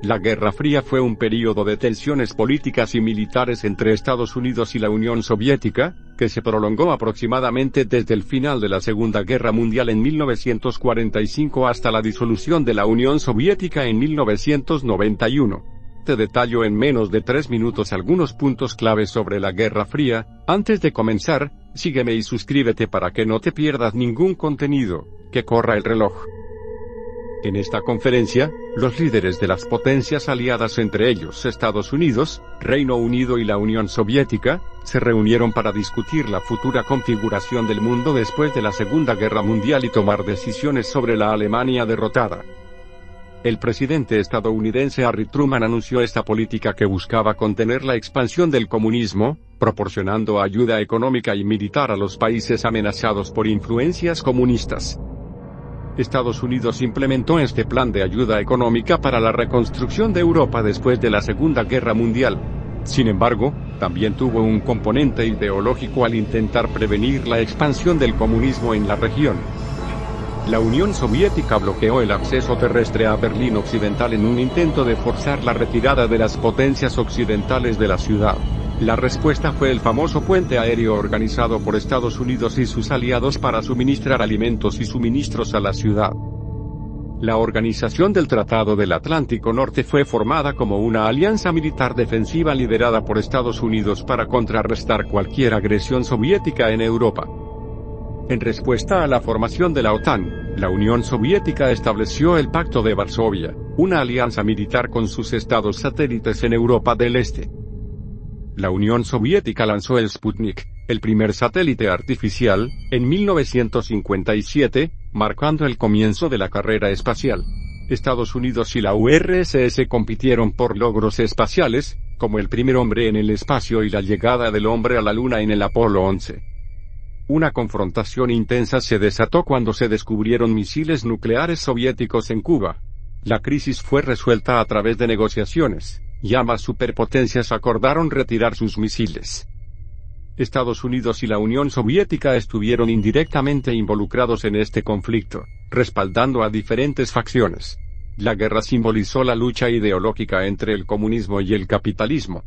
La Guerra Fría fue un período de tensiones políticas y militares entre Estados Unidos y la Unión Soviética, que se prolongó aproximadamente desde el final de la Segunda Guerra Mundial en 1945 hasta la disolución de la Unión Soviética en 1991. Te detallo en menos de 3 minutos algunos puntos claves sobre la Guerra Fría. Antes de comenzar, sígueme y suscríbete para que no te pierdas ningún contenido. Que corra el reloj. En esta conferencia, los líderes de las potencias aliadas, entre ellos Estados Unidos, Reino Unido y la Unión Soviética, se reunieron para discutir la futura configuración del mundo después de la Segunda Guerra Mundial y tomar decisiones sobre la Alemania derrotada. El presidente estadounidense Harry Truman anunció esta política que buscaba contener la expansión del comunismo, proporcionando ayuda económica y militar a los países amenazados por influencias comunistas. Estados Unidos implementó este plan de ayuda económica para la reconstrucción de Europa después de la Segunda Guerra Mundial. Sin embargo, también tuvo un componente ideológico al intentar prevenir la expansión del comunismo en la región. La Unión Soviética bloqueó el acceso terrestre a Berlín Occidental en un intento de forzar la retirada de las potencias occidentales de la ciudad. La respuesta fue el famoso puente aéreo organizado por Estados Unidos y sus aliados para suministrar alimentos y suministros a la ciudad. La Organización del Tratado del Atlántico Norte fue formada como una alianza militar defensiva liderada por Estados Unidos para contrarrestar cualquier agresión soviética en Europa. En respuesta a la formación de la OTAN, la Unión Soviética estableció el Pacto de Varsovia, una alianza militar con sus estados satélites en Europa del Este. La Unión Soviética lanzó el Sputnik, el primer satélite artificial, en 1957, marcando el comienzo de la carrera espacial. Estados Unidos y la URSS compitieron por logros espaciales, como el primer hombre en el espacio y la llegada del hombre a la Luna en el Apolo 11. Una confrontación intensa se desató cuando se descubrieron misiles nucleares soviéticos en Cuba. La crisis fue resuelta a través de negociaciones, y ambas superpotencias acordaron retirar sus misiles. Estados Unidos y la Unión Soviética estuvieron indirectamente involucrados en este conflicto, respaldando a diferentes facciones. La guerra simbolizó la lucha ideológica entre el comunismo y el capitalismo.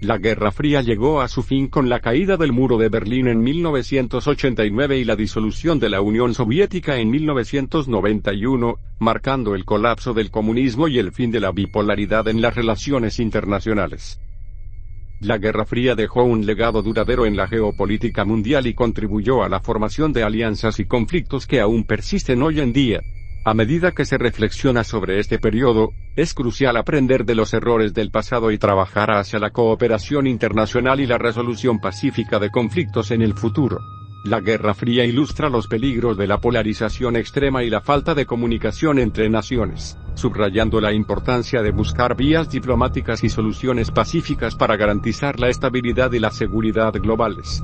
La Guerra Fría llegó a su fin con la caída del Muro de Berlín en 1989 y la disolución de la Unión Soviética en 1991, marcando el colapso del comunismo y el fin de la bipolaridad en las relaciones internacionales. La Guerra Fría dejó un legado duradero en la geopolítica mundial y contribuyó a la formación de alianzas y conflictos que aún persisten hoy en día. A medida que se reflexiona sobre este periodo, es crucial aprender de los errores del pasado y trabajar hacia la cooperación internacional y la resolución pacífica de conflictos en el futuro. La Guerra Fría ilustra los peligros de la polarización extrema y la falta de comunicación entre naciones, subrayando la importancia de buscar vías diplomáticas y soluciones pacíficas para garantizar la estabilidad y la seguridad globales.